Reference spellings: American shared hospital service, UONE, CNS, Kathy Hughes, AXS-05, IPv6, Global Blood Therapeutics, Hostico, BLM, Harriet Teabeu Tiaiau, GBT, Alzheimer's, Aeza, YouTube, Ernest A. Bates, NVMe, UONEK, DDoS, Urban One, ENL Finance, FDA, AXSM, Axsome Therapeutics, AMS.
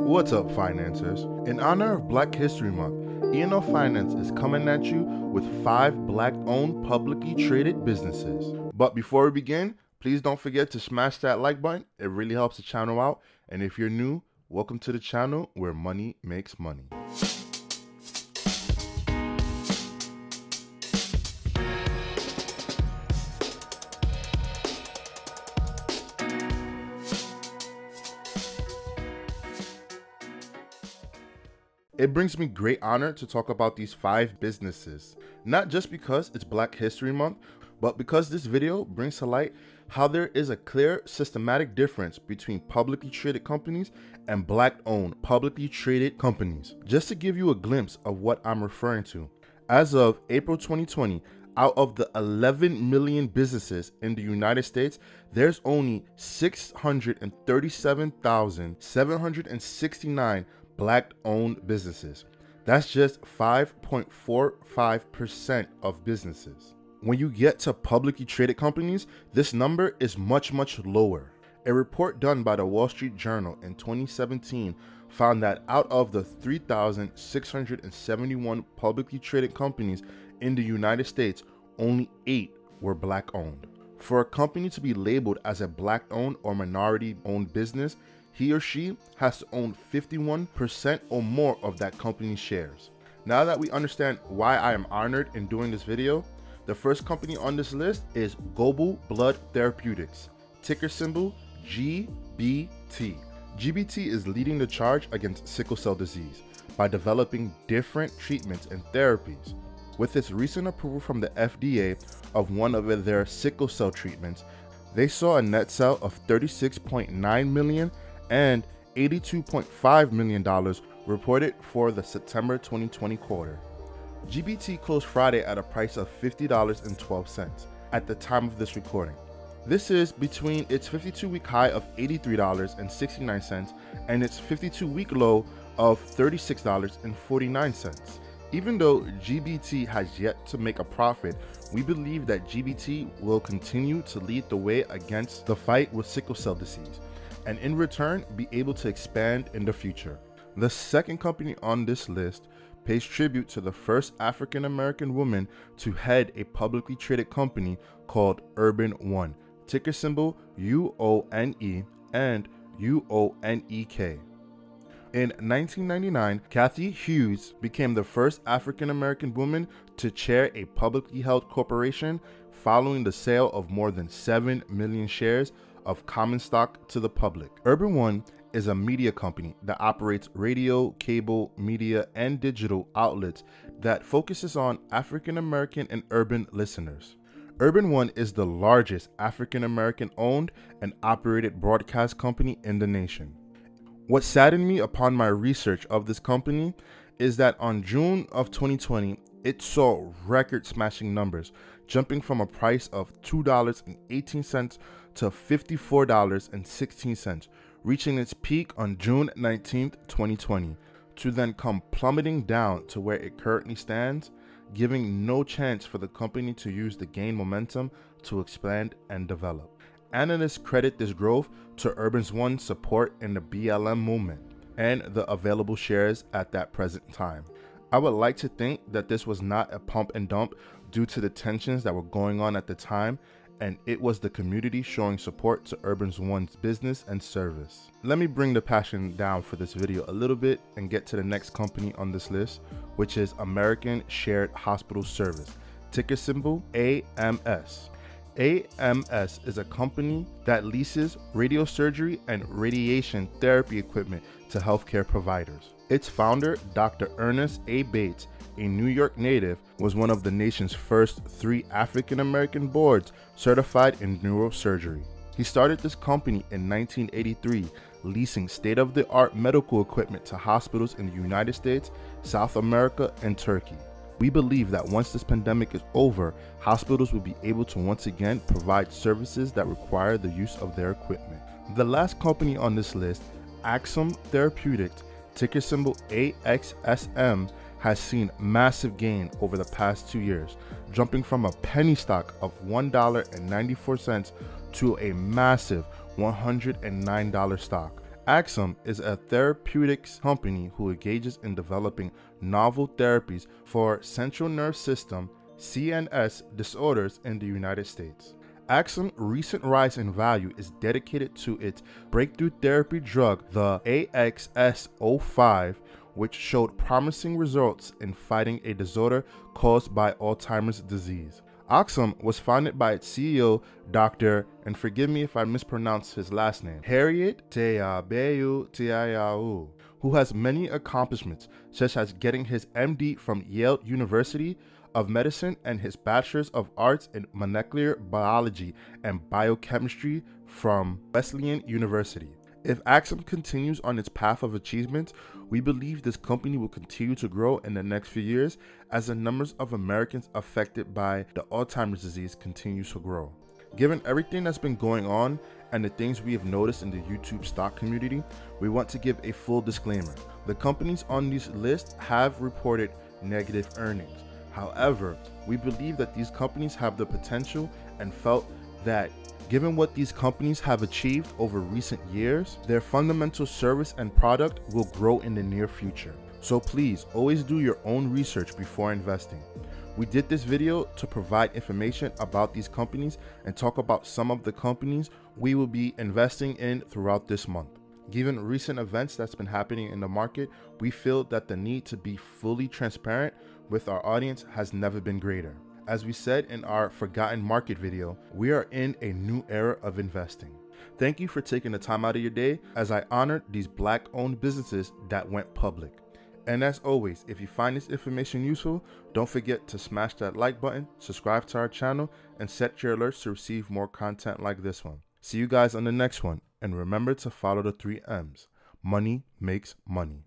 What's up, financiers? In honor of Black History Month, ENL Finance is coming at you with 5 Black-owned publicly traded businesses. But before we begin, please don't forget to smash that like button. It really helps the channel out. And if you're new, welcome to the channel where money makes money. It brings me great honor to talk about these 5 businesses, not just because it's Black History Month, but because this video brings to light how there is a clear systematic difference between publicly traded companies and Black-owned publicly traded companies. Just to give you a glimpse of what I'm referring to, as of April 2020, out of the 11 million businesses in the United States, there's only 637,769 Black-owned businesses. That's just 5.45% of businesses. When you get to publicly traded companies, this number is much lower. A report done by the Wall Street Journal in 2017 found that out of the 3,671 publicly traded companies in the United States, only 8 were Black-owned. For a company to be labeled as a Black-owned or minority-owned business, he or she has to own 51% or more of that company's shares. Now that we understand why I am honored in doing this video, the first company on this list is Global Blood Therapeutics, ticker symbol GBT. GBT is leading the charge against sickle cell disease by developing different treatments and therapies. With its recent approval from the FDA of one of their sickle cell treatments, they saw a net sale of $36.9 million and $82.5 million reported for the September 2020 quarter. GBT closed Friday at a price of $50.12 at the time of this recording. This is between its 52-week high of $83.69 and its 52-week low of $36.49. Even though GBT has yet to make a profit, we believe that GBT will continue to lead the way against the fight with sickle cell disease, and in return, be able to expand in the future. The second company on this list pays tribute to the first African-American woman to head a publicly traded company called Urban One, ticker symbol UONE and UONEK. In 1999, Kathy Hughes became the first African-American woman to chair a publicly held corporation following the sale of more than 7 million shares of common stock to the public. Urban One is a media company that operates radio, cable, media, and digital outlets that focuses on African American and urban listeners. Urban One is the largest African American owned and operated broadcast company in the nation. What saddened me upon my research of this company is that on June of 2020, it saw record-smashing numbers, jumping from a price of $2.18 to $54.16, reaching its peak on June 19th, 2020, to then come plummeting down to where it currently stands, giving no chance for the company to use the gained momentum to expand and develop. Analysts credit this growth to Urban One's support in the BLM movement and the available shares at that present time. I would like to think that this was not a pump and dump due to the tensions that were going on at the time, and it was the community showing support to Urban One's business and service. Let me bring the passion down for this video a little bit and get to the next company on this list, which is American Shared Hospital Service, ticker symbol AMS. AMS is a company that leases radiosurgery and radiation therapy equipment to healthcare providers. Its founder, Dr. Ernest A. Bates, a New York native, was one of the nation's first 3 African-American boards certified in neurosurgery. He started this company in 1983, leasing state-of-the-art medical equipment to hospitals in the United States, South America, and Turkey. We believe that once this pandemic is over, hospitals will be able to once again provide services that require the use of their equipment. The last company on this list, Axsome Therapeutics, ticker symbol AXSM, has seen massive gain over the past 2 years, jumping from a penny stock of $1.94 to a massive $109 stock Axsome is a therapeutics company who engages in developing novel therapies for central nervous system (CNS) disorders in the United States. Axsome's recent rise in value is dedicated to its breakthrough therapy drug, the AXS-05, which showed promising results in fighting a disorder caused by Alzheimer's disease. Axsome was founded by its CEO, Dr., and forgive me if I mispronounce his last name, Harriet Teabeu Tiaiau, who has many accomplishments, such as getting his MD from Yale University of Medicine and his Bachelor's of Arts in Molecular Biology and Biochemistry from Wesleyan University. If Axsome continues on its path of achievement, we believe this company will continue to grow in the next few years as the numbers of Americans affected by the Alzheimer's disease continues to grow. Given everything that's been going on and the things we have noticed in the YouTube stock community, we want to give a full disclaimer. The companies on this list have reported negative earnings. However, we believe that these companies have the potential and felt that given what these companies have achieved over recent years, their fundamental service and product will grow in the near future. So please always do your own research before investing. We did this video to provide information about these companies and talk about some of the companies we will be investing in throughout this month. Given recent events that's been happening in the market, we feel that the need to be fully transparent with our audience has never been greater. As we said in our Forgotten Market video, we are in a new era of investing. Thank you for taking the time out of your day as I honored these Black-owned businesses that went public. And as always, if you find this information useful, don't forget to smash that like button, subscribe to our channel, and set your alerts to receive more content like this one. See you guys on the next one, and remember to follow the 3 M's. Money makes money.